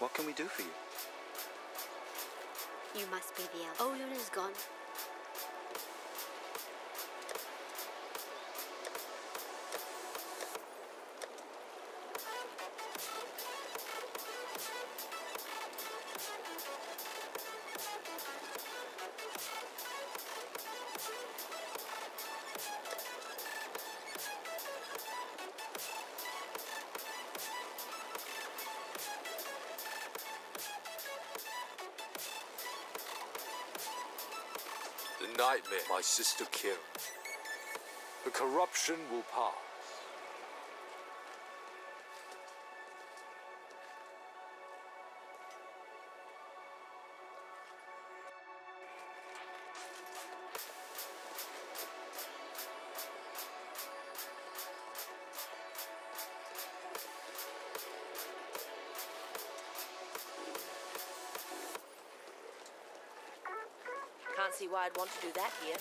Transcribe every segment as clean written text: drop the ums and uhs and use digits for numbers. What can we do for you? You must be the elf. Olun is gone. Nightmare my sister killed. The corruption will pass. Can't see why I'd want to do that here.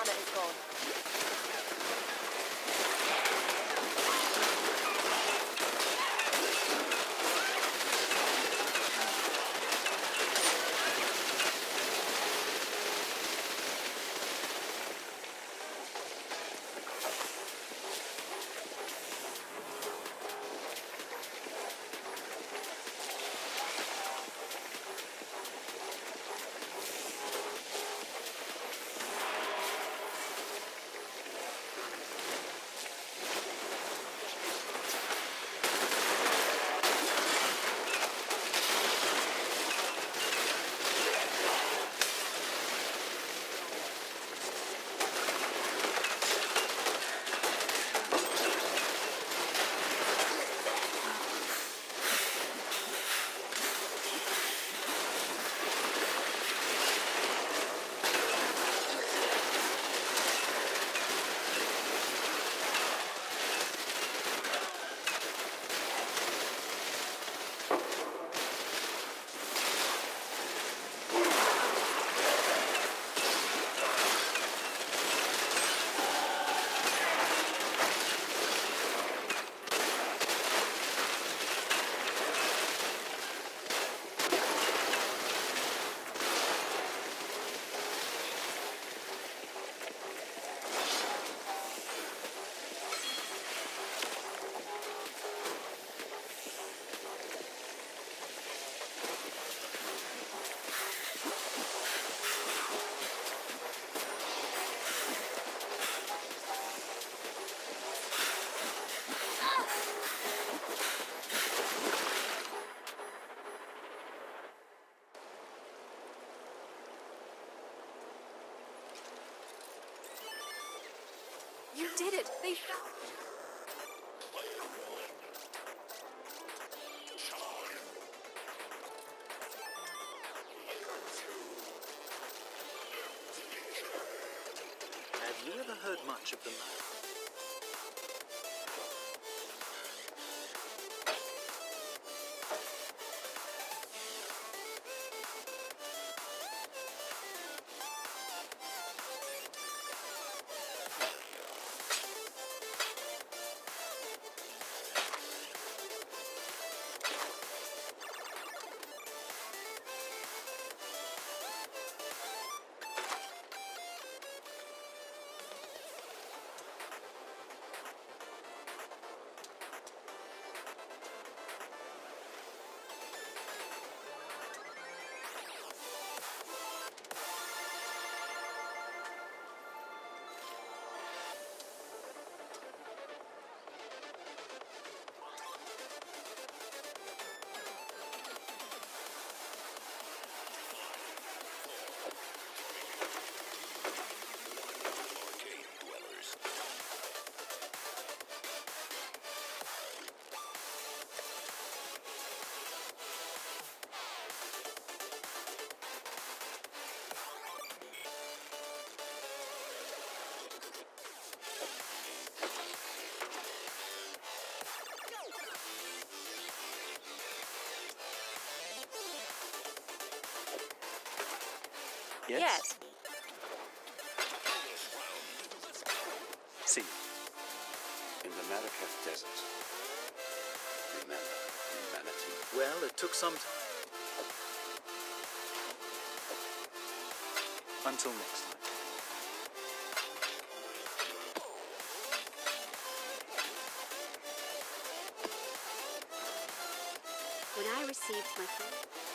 mana is gone. You did it! They helped! Have you ever heard much of the man? Yes. See, in the Maraketh Desert. Remember humanity? Well, it took some time. Until next time. When I received my phone.